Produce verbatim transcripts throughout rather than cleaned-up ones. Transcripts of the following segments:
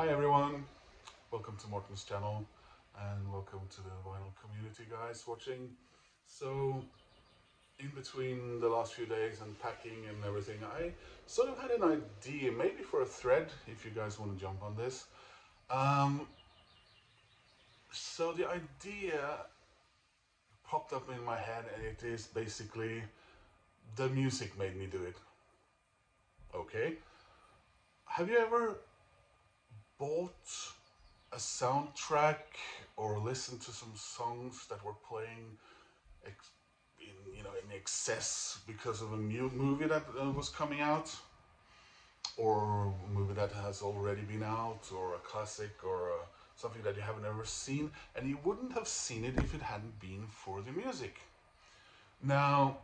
Hi everyone, welcome to Morton's channel and welcome to the vinyl community guys watching. So in between the last few days and packing and everything, I sort of had an idea maybe for a thread if you guys want to jump on this. Um, so the idea popped up in my head and it is basically the music made me do it. Okay, have you ever bought a soundtrack or listened to some songs that were playing ex in, you know, in excess because of a new movie that uh, was coming out, or a movie that has already been out, or a classic, or a, something that you haven't ever seen, and you wouldn't have seen it if it hadn't been for the music? Now,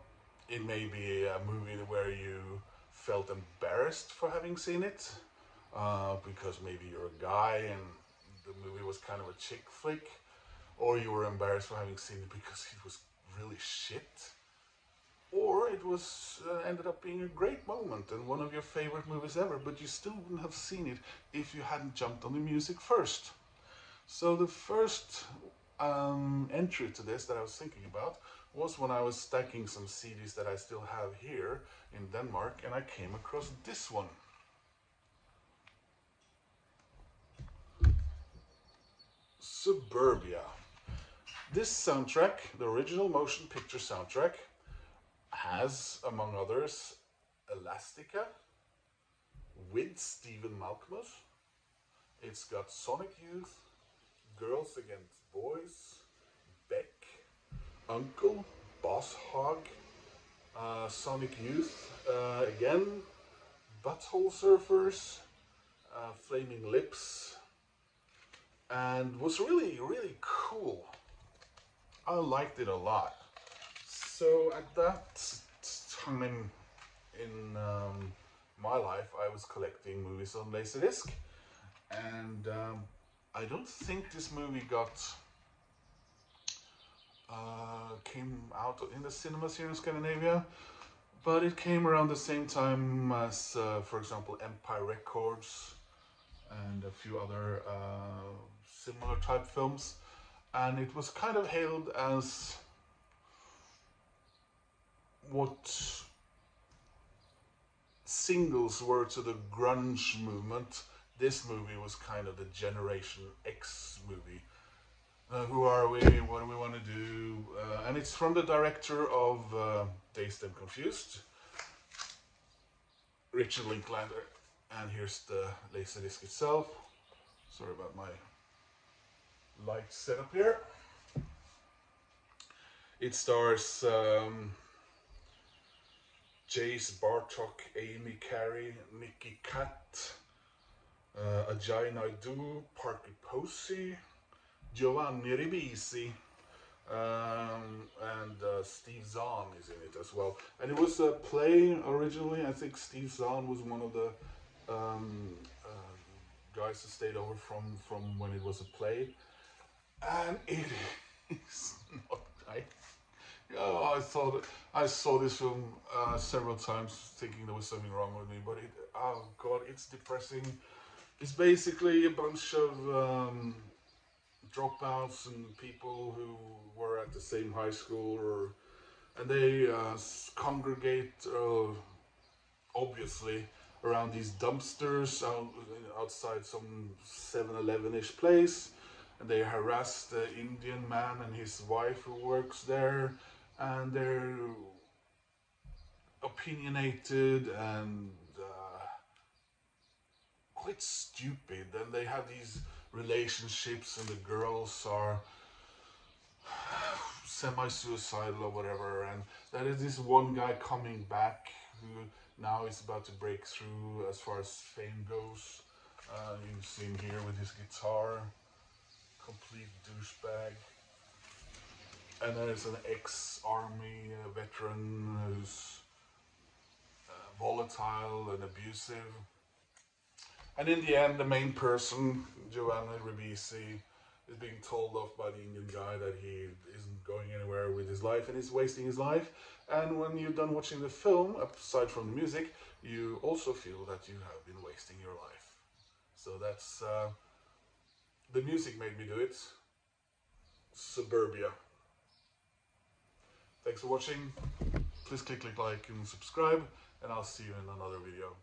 it may be a movie where you felt embarrassed for having seen it, uh, because maybe you're a guy and the movie was kind of a chick flick, or you were embarrassed for having seen it because it was really shit, or it was uh, ended up being a great moment and one of your favorite movies ever, but you still wouldn't have seen it if you hadn't jumped on the music first. So the first um, entry to this that I was thinking about was when I was stacking some C Ds that I still have here in Denmark, and I came across this one. Suburbia. This soundtrack, the original motion picture soundtrack, has, among others, Elastica with Stephen Malkmus. It's got Sonic Youth, Girls Against Boys, Beck, Uncle, Boss Hog, uh, Sonic Youth, uh, again, Butthole Surfers, uh, Flaming Lips, and was really, really cool. I liked it a lot. So at that time in um, my life, I was collecting movies on LaserDisc, and um, I don't think this movie got Uh, came out in the cinemas here in Scandinavia, but it came around the same time as, uh, for example, Empire Records and a few other uh, similar type films, and it was kind of hailed as what singles were to the grunge movement. This movie was kind of the Generation X movie. Uh, who are we? What do we want to do? Uh, and it's from the director of uh, Dazed and Confused, Richard Linklater. And here's the LaserDisc itself. Sorry about my light setup here. It stars um, Jace Bartok, Amy Carey, Mickey Catt, uh, Ajay Naidu, Parker Posey, Giovanni Ribisi, um, and uh, Steve Zahn is in it as well. And it was a play originally. I think Steve Zahn was one of the um, uh, guys who stayed over from, from when it was a play. And it is not... I, oh, I, thought, I saw this film uh, several times thinking there was something wrong with me, but it, oh God, it's depressing. It's basically a bunch of... Um, dropouts and people who were at the same high school, or and they uh, congregate uh, obviously around these dumpsters out, outside some seven eleven-ish place, and they harass the Indian man and his wife who works there, and they're opinionated and uh, quite stupid, and they have these relationships, and the girls are semi-suicidal or whatever, and there is this one guy coming back who now is about to break through as far as fame goes. Uh, you see him here with his guitar, complete douchebag, and there's an ex-army uh, veteran who's uh, volatile and abusive. And in the end, the main person, Giovanni Ribisi, is being told off by the Indian guy that he isn't going anywhere with his life and is wasting his life. And when you're done watching the film, aside from the music, you also feel that you have been wasting your life. So that's, uh, the music made me do it. Suburbia. Thanks for watching. Please click, click like and subscribe, and I'll see you in another video.